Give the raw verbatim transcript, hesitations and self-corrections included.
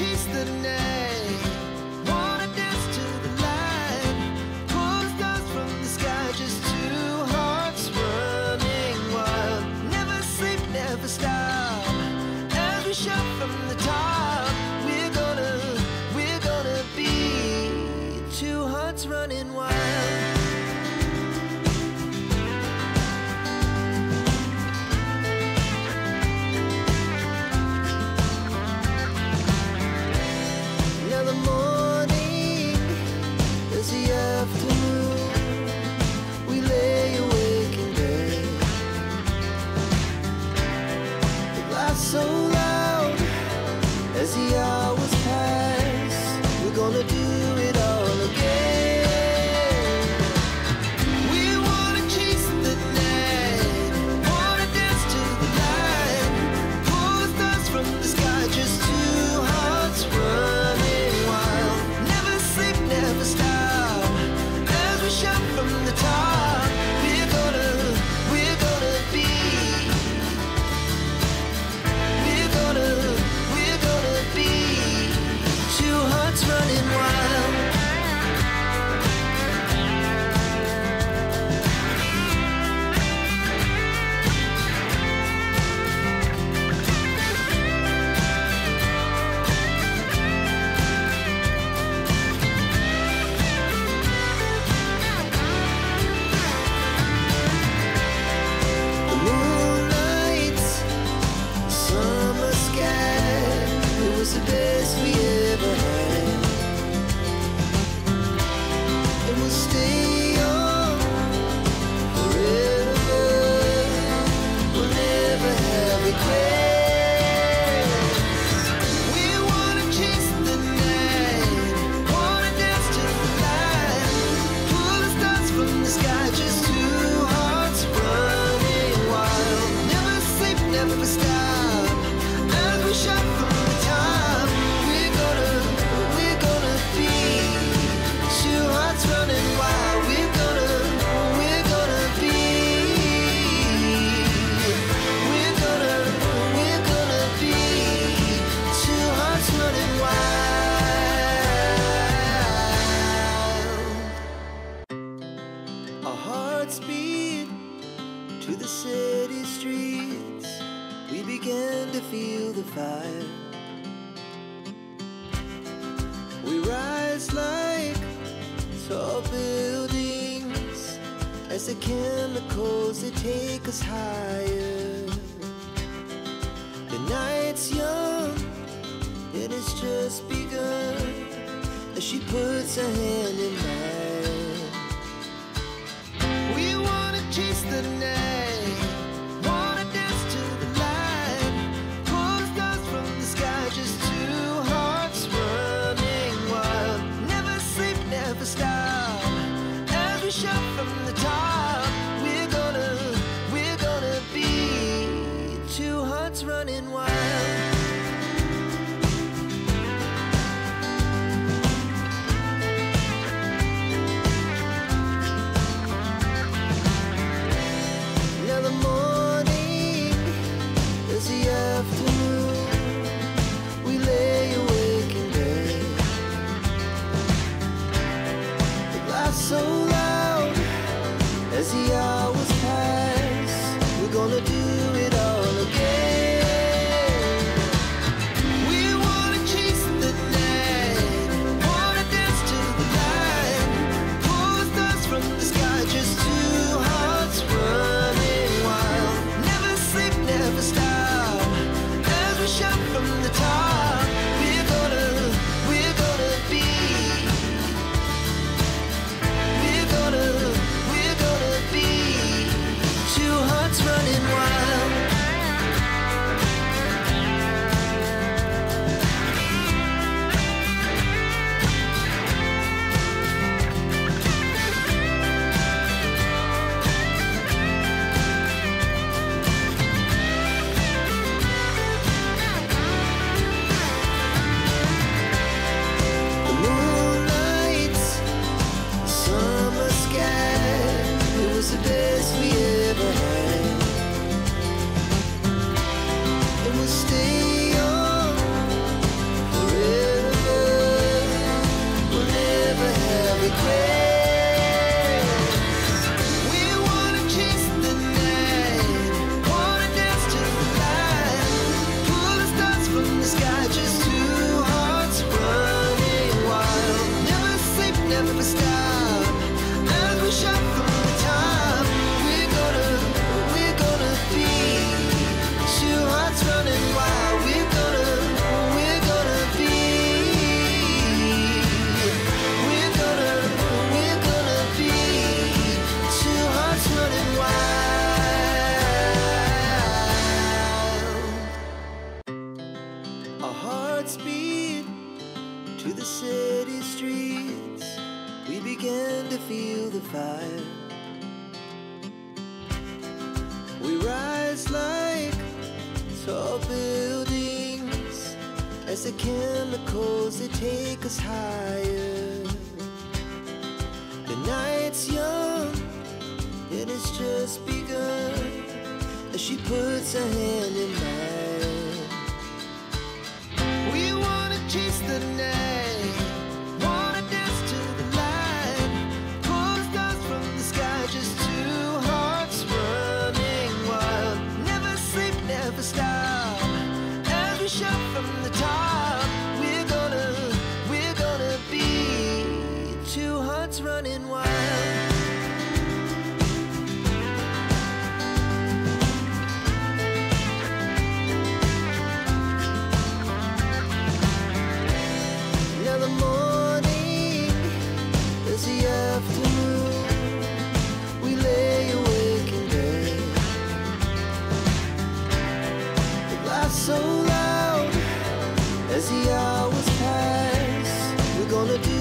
Chase the night, wanna dance to the light, pull the stars from the sky, just two hearts running wild. Never sleep, never stop, as we shout from the top. We're gonna, we're gonna be two hearts running wild. So loud as the hours pass, we're gonna do it all again. We wanna chase the night, wanna dance to the light, pull the stars from the sky, just two hearts running wild. Never sleep, never stop, as we shout from the top. We're gonna, we're gonna be running wild. The moonlight, summer sky, it was the best we ever had. Stay on forever, we'll never have regrets. We wanna chase the night, wanna dance to the light, pull the stars from the sky, just two hearts running wild. Never sleep, never stop, as we shot from the top. We're gonna, we're gonna be two hearts running wild. Speed to the city streets, we began to feel the fire. We rise like tall buildings as the chemicals, they take us higher. The night's young, it has just begun, as she puts her hand in mine. Chase the night, wanna dance to the light, pull the stars from the sky, just two hearts running wild. Never sleep, never stop, as we shout from the top. We're gonna, we're gonna be two hearts running wild. So loud as the hours pass, we're gonna do it all again. We wanna chase the night, wanna dance to the light, pull the stars from the sky, just two hearts running wild. Never sleep, never stop, as we shout from the top. We're gonna, we're gonna be. speed to the city streets. We began to feel the fire. We rise like tall buildings as the chemicals, they take us higher. The night's young and it's just begun as she puts her hand in mine. Chase the night, wanna dance to the light, pull the stars from the sky, just two hearts running wild. Never sleep, never stop, as we shout from the top. We're gonna, we're gonna be two hearts running wild. So loud as the hours pass, we're gonna do